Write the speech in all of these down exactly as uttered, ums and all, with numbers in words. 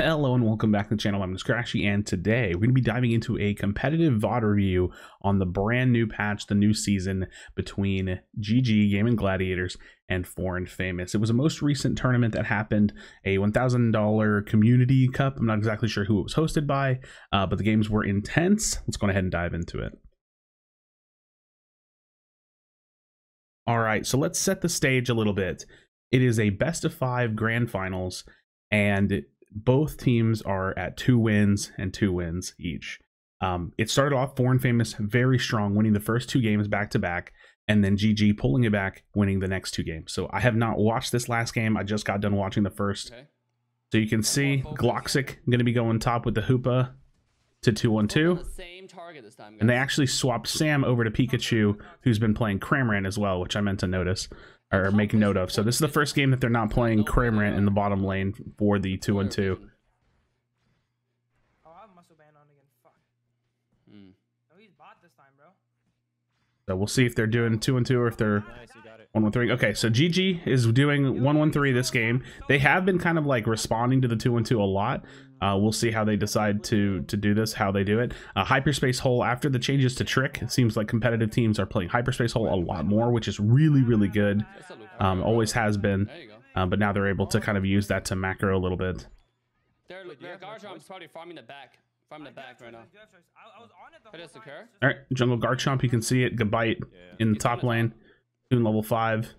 Hello and welcome back to the channel. My name is Krashy and today we're going to be diving into a competitive V O D review on the brand new patch, the new season between G G, Gaimin Gladiators, and Foreign Famous. It was a most recent tournament that happened, a one thousand dollar community cup. I'm not exactly sure who it was hosted by, uh, but the games were intense. Let's go ahead and dive into it. All right, so let's set the stage a little bit. It is a best of five grand finals and both teams are at two wins and two wins each. Um, it started off Foreign Famous very strong, winning the first two games back to back, and then G G pulling it back, winning the next two games. So I have not watched this last game. I just got done watching the first. Okay. So you can see Gloxic going to be going top with the Hoopa to two one two. And they actually swapped Sam over to Pikachu, who's been playing Cramorant as well, which I meant to notice. Or make note of. So this is the first game that they're not playing Cramorant in the bottom lane for the two and two. Oh, I have muscle band on again. Fuck. Hmm. No, he's bot this time, bro. So we'll see if they're doing two and two or if they're one one three. Okay, so G G is doing one one three this game. They have been kind of like responding to the two and two a lot. Uh, we'll see how they decide to to do this, how they do it. Uh, Hyperspace Hole, after the changes to Trick, it seems like competitive teams are playing Hyperspace Hole a lot more, which is really, really good. Um, always has been, uh, but now they're able to kind of use that to macro a little bit. Their Garchomp's probably farming the back, farming the back right now. All right, jungle Garchomp, you can see it. Gabite in the top lane, Toon level five.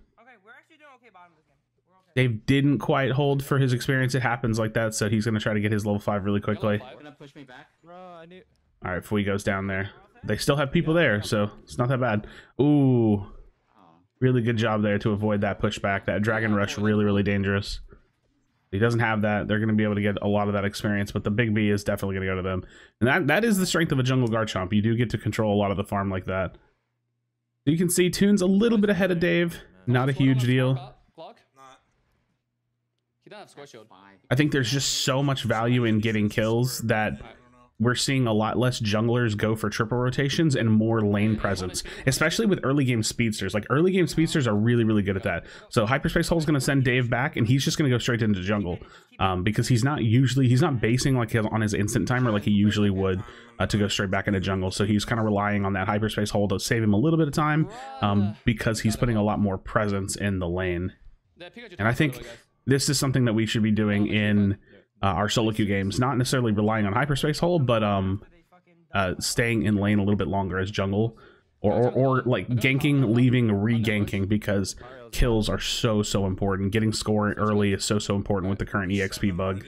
Dave didn't quite hold for his experience. It happens like that, so he's going to try to get his level five really quickly. All right, Fui goes down there. They still have people there, so it's not that bad. Ooh, really good job there to avoid that pushback. That Dragon Rush, really, really dangerous. He doesn't have that. They're going to be able to get a lot of that experience, but the big B is definitely going to go to them. And that, that is the strength of a jungle Garchomp. You do get to control a lot of the farm like that. So you can see Toon's a little bit ahead of Dave. Not a huge deal. I think there's just so much value in getting kills that we're seeing a lot less junglers go for triple rotations and more lane presence, especially with early game speedsters. Like early game speedsters are really, really good at that. So Hyperspace Hole is going to send Dave back and he's just going to go straight into jungle um, because he's not usually, he's not basing like on his instant timer like he usually would uh, to go straight back into jungle. So he's kind of relying on that Hyperspace Hole to save him a little bit of time um, because he's putting a lot more presence in the lane. And I think this is something that we should be doing in uh, our solo queue games, not necessarily relying on Hyperspace Hole, but um, uh, staying in lane a little bit longer as jungle, or, or, or like ganking, leaving, re-ganking, because kills are so, so important. Getting score early is so, so important with the current E X P bug.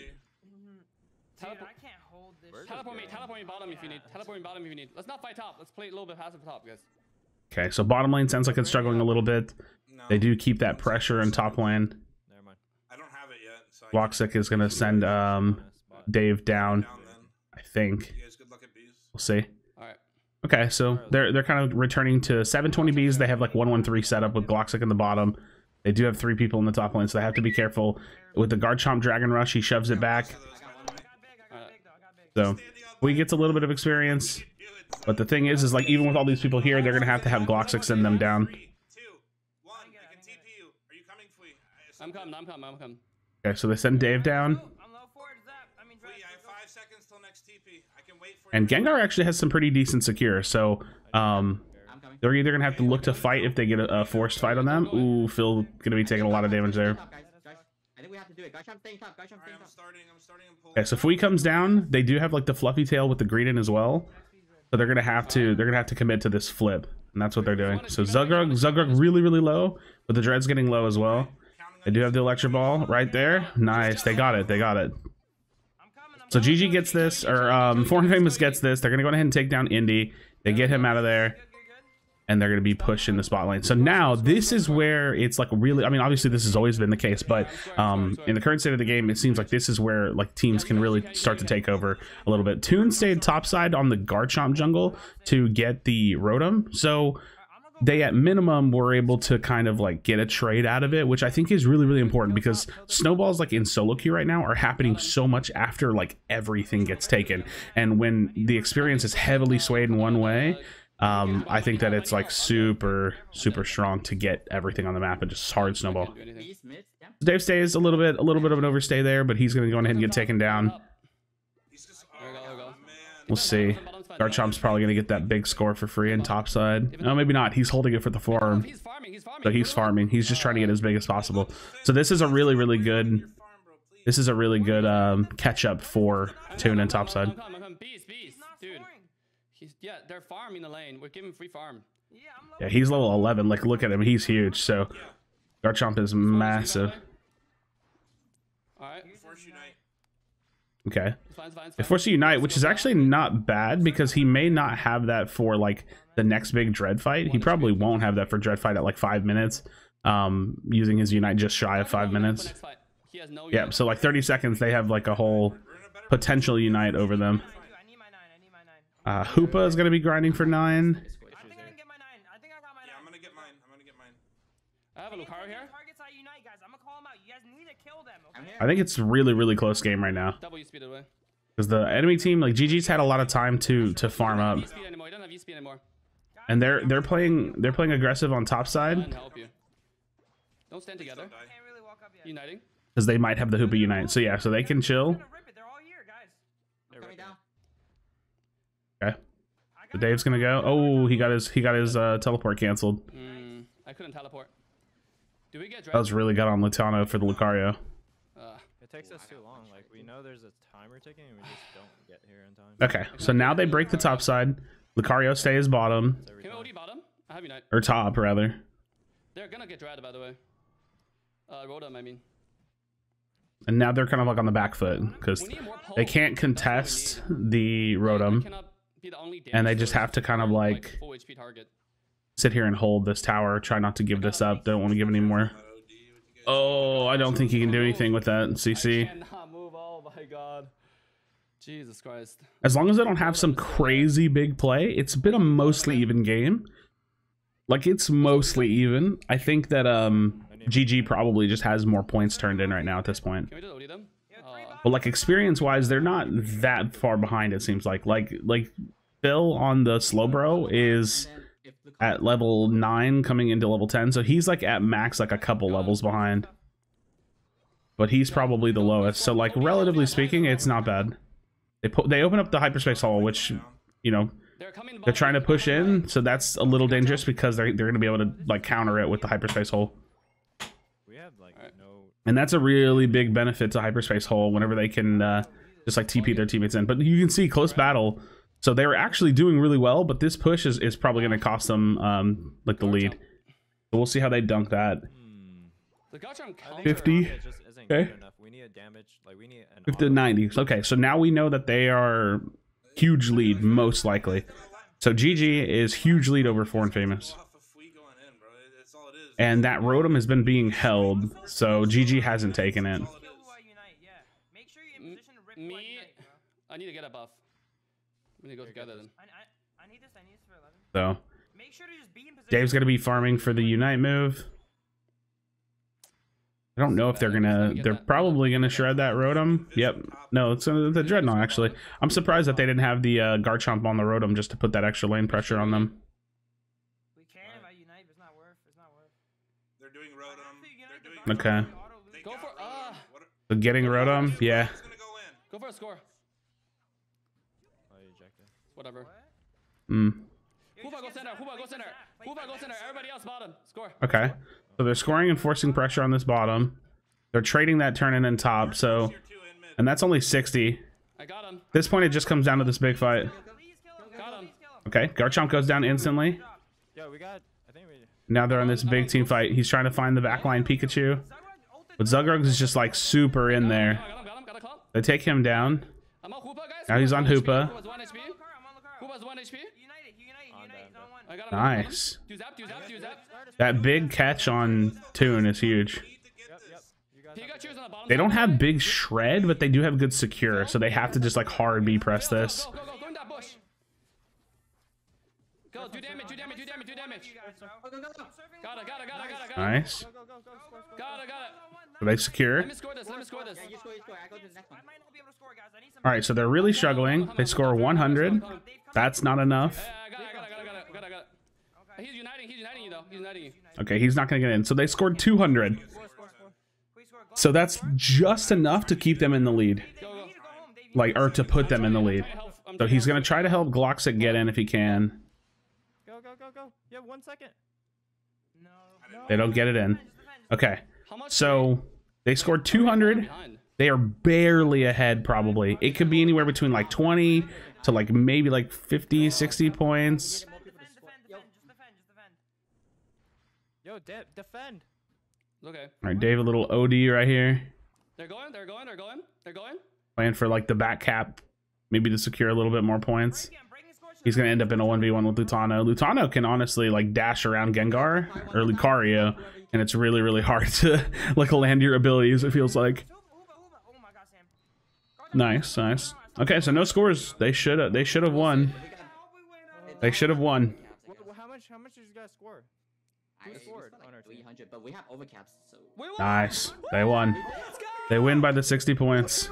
Okay, so bottom lane sounds like it's struggling a little bit. They do keep that pressure in top lane. Gloxic is gonna send um Dave down, I think. We'll see. Okay, so they're they're kind of returning to seven twenty Bs. They have like one one three set up with Gloxic in the bottom. They do have three people in the top lane, so they have to be careful with the Garchomp Dragon Rush. He shoves it back. So we gets a little bit of experience, but the thing is, is like even with all these people here, they're gonna have to have Gloxic send them down. I'm coming. I'm coming. I'm coming. Okay, so they send Dave down. And Gengar actually has some pretty decent secure, so um, they're either gonna have to look to fight if they get a, a forced fight on them. Ooh, Phil gonna be taking a lot of damage there. Okay, so Fui comes down. They do have like the Fluffy Tail with the green in as well, so they're gonna have to they're gonna have to commit to this flip, and that's what they're doing. So Zugrug, Zugrug really really low, but the Dread's getting low as well. They do have the Electric Ball right there. Nice. They got it. They got it. So G G gets this, or um, Foreign Famous gets this. They're going to go ahead and take down Indy. They get him out of there, and they're going to be pushed in the spot lane. So now this is where it's like really, I mean, obviously this has always been the case, but um, in the current state of the game, it seems like this is where like teams can really start to take over a little bit. Toon stayed topside on the Garchomp jungle to get the Rotom. So they at minimum were able to kind of like get a trade out of it, which I think is really, really important because snowballs like in solo queue right now are happening so much after like everything gets taken. And when the experience is heavily swayed in one way, um, I think that it's like super, super strong to get everything on the map and just hard snowball. Dave stays a little bit, a little bit of an overstay there, but he's going to go ahead and get taken down. We'll see. Garchomp's probably going to get that big score for free and topside. No, maybe not. He's holding it for the forearm. So he's farming. He's just trying to get as big as possible. So this is a really, really good... This is a really good um, catch-up for Toon and topside. Yeah, they're farming the lane. We're giving free farm. Yeah, he's level eleven. Like, look at him. He's huge. So Garchomp is massive. All right. Okay. If Force Unite, which is actually not bad because he may not have that for like the next big Dread fight. He probably won't have that for Dread fight at like five minutes. Um, using his Unite just shy of five minutes. Yeah. So like thirty seconds, they have like a whole potential Unite over them. Uh, Hoopa is gonna be grinding for nine. I think I can get my nine. I think I got my nine. Yeah, I'm gonna get mine. I'm gonna get mine. I have a Lucario here. I think it's really, really close game right now. Because the enemy team, like G G's, had a lot of time to to farm up. And they're they're playing they're playing aggressive on top side. Don't stand together. Uniting. Because they might have the Hoopa Unite. So yeah, so they can chill. Okay. So Dave's gonna go. Oh, he got his he got his uh, teleport canceled. Mm, I couldn't teleport. Do we get that was really good on Latano for the Lucario. Uh, it takes us too long. Like, we know there's a timer ticking and we just don't get here in time. Okay, so now they break the top side. Lucario stays bottom. Can we O D bottom? I have Unite. Or top, rather. They're gonna get dragged, by the way. Uh, Rotom, I mean. And now they're kind of like on the back foot because they can't contest the Rotom. And they just have to kind of like sit here and hold this tower. Try not to give this up. Don't want to give any more. Oh, I don't think he can do anything with that C C. Oh my god, Jesus Christ! As long as they don't have some crazy big play, it's been a mostly even game. Like it's mostly even. I think that um G G probably just has more points turned in right now at this point. But like experience wise, they're not that far behind. It seems like like like Phil on the Slow Bro is at level nine coming into level ten. So he's like at max, like a couple levels behind, but he's probably the lowest. So like relatively speaking, it's not bad. They put, they open up the Hyperspace Hole, which, you know, they're trying to push in. So that's a little dangerous because they're, they're going to be able to like counter it with the Hyperspace Hole. And that's a really big benefit to Hyperspace Hole whenever they can uh, just like T P their teammates in. But you can see close battle. So they were actually doing really well, but this push is, is probably going to cost them um, like the lead. So we'll see how they dunk that. fifty. Okay. fifty to ninety. Okay, so now we know that they are huge lead, most likely. So G G is huge lead over Foreign Famous. And that Rotom has been being held, so G G hasn't taken it. Me, I need to get a buff. We need to go together then. I need this. I need this for eleven. So, make sure to just be in position. Dave's gonna be farming for the Unite move. I don't know if they're gonna. They're probably gonna shred that Rotom. Yep. No, it's the Dreadnought actually. I'm surprised that they didn't have the uh, Garchomp on the Rotom just to put that extra lane pressure on them. Okay. Go for, uh, so getting Rotom, yeah. Go for a score. Whatever. Mm. Hoopa, go center. Hoopa, go center. Hoopa, go center. Everybody else bottom. Score. Okay. So they're scoring and forcing pressure on this bottom. They're trading that turn in and top. So, and that's only sixty. I got him. At this point, it just comes down to this big fight. Okay. Garchomp goes down instantly. Yeah, we got. Now they're on this big team fight. He's trying to find the backline Pikachu. But Zugrug is just like super in there. They take him down. Now he's on Hoopa. Nice. That big catch on Toon is huge. They don't have big shred, but they do have good secure. So they have to just like hard B press this. Go, do damage, do damage, do damage, do damage. Got it, got it, got it, got it. Nice. Got it, got it. Are they secure? Let me score this, let me score this. All right, so they're really struggling. They score one hundred. That's not enough. He's uniting, he's uniting you, though. He's uniting you. Okay, he's not going to get in. So they scored two hundred. So that's just enough to keep them in the lead, like, or to put them in the lead. So he's going to try to help Gloxic get in if he can. Go, go, go, go. You have one second. They don't get it in. Okay. So they scored two hundred. They are barely ahead, probably. It could be anywhere between like twenty to like maybe like fifty, sixty points. Yo, defend. Okay. All right, Dave, a little O D right here. They're going, they're going, they're going, they're going. Playing for like the back cap, maybe to secure a little bit more points. He's going to end up in a one v one with Latano. Latano can honestly like dash around Gengar or Lucario, and it's really, really hard to like land your abilities, it feels like. Nice, nice. Okay, so no scores. They should have they should have won. They should have won. How much how much did you guys score? I scored like three hundred, but we have overcaps, so. Nice. They won. They win by the sixty points.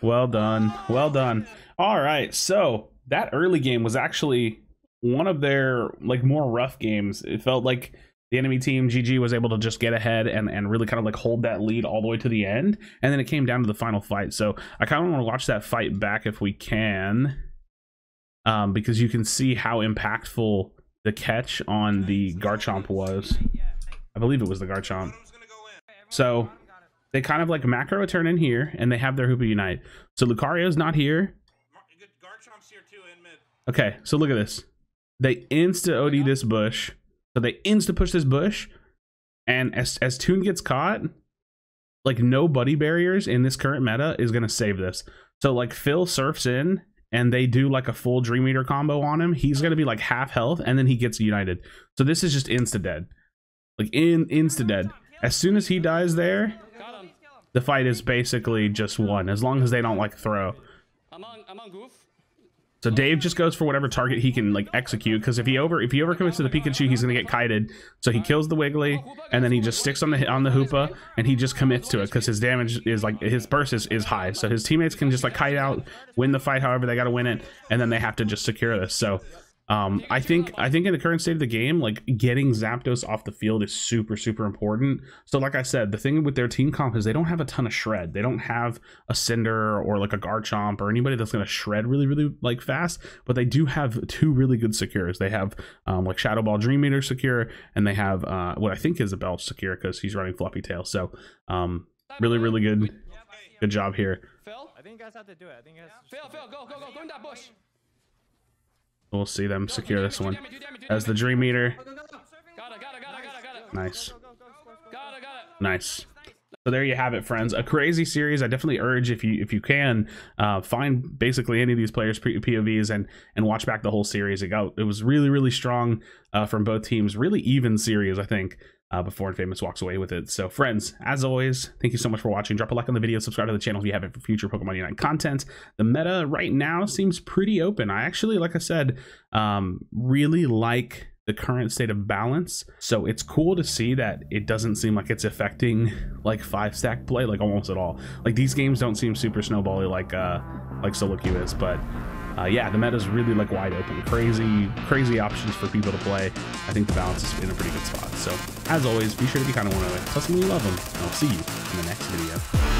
Well done. Well done. All right. So, that early game was actually one of their like more rough games. It felt like the enemy team, G G, was able to just get ahead and, and really kind of like hold that lead all the way to the end. And then it came down to the final fight. So I kind of want to watch that fight back if we can, um, because you can see how impactful the catch on the Garchomp was. I believe it was the Garchomp. So they kind of like macro a turn in here, and they have their Hoopa Unite. So Lucario's not here. Okay, so look at this. They insta-O D this bush. So they insta-push this bush, and as, as Toon gets caught, like, no buddy barriers in this current meta is going to save this. So, like, Phil surfs in, and they do, like, a full Dream Eater combo on him. He's going to be, like, half health, and then he gets united. So this is just insta-dead. Like, in insta-dead. As soon as he dies there, the fight is basically just won, as long as they don't, like, throw. I'm on, I'm on goof. So Dave just goes for whatever target he can like execute, because if he over if he overcommits to the Pikachu, he's gonna get kited. So he kills the Wiggly, and then he just sticks on the on the Hoopa, and he just commits to it because his damage is like his burst is, is high. So his teammates can just like kite out, win the fight however they gotta win it, and then they have to just secure this. So um, I think I think in the current state of the game, like getting Zapdos off the field is super super important. So like I said, the thing with their team comp is they don't have a ton of shred. They don't have a Cinder or like a Garchomp or anybody that's gonna shred really really like fast. But they do have two really good secures. They have um, like Shadow Ball Dream Eater secure, and they have uh, what I think is a Belch secure because he's running Fluffy Tail. So um, really really good good job here. Phil, I think you guys have to do it. I think you guys Phil, Phil, go go go go in that bush. We'll see them secure this one as the Dream Eater. Nice. Nice. So there you have it, friends. A crazy series. I definitely urge if you if you can uh, find basically any of these players' P O Vs and and watch back the whole series. It got it was really really strong uh, from both teams. Really even series, I think. Uh, but Foreign Famous walks away with it. So friends, as always, thank you so much for watching. Drop a like on the video, subscribe to the channel if you haven't for future Pokemon Unite content. The meta right now seems pretty open. I actually, like I said, um, really like the current state of balance. So it's cool to see that it doesn't seem like it's affecting like five stack play, like almost at all. Like these games don't seem super snowbally like uh, like solo queue is, but Uh, yeah, the meta's really like wide open, crazy, crazy options for people to play. I think the balance is in a pretty good spot. So as always, be sure to be kind of one another. Plus, we love them, and I'll see you in the next video.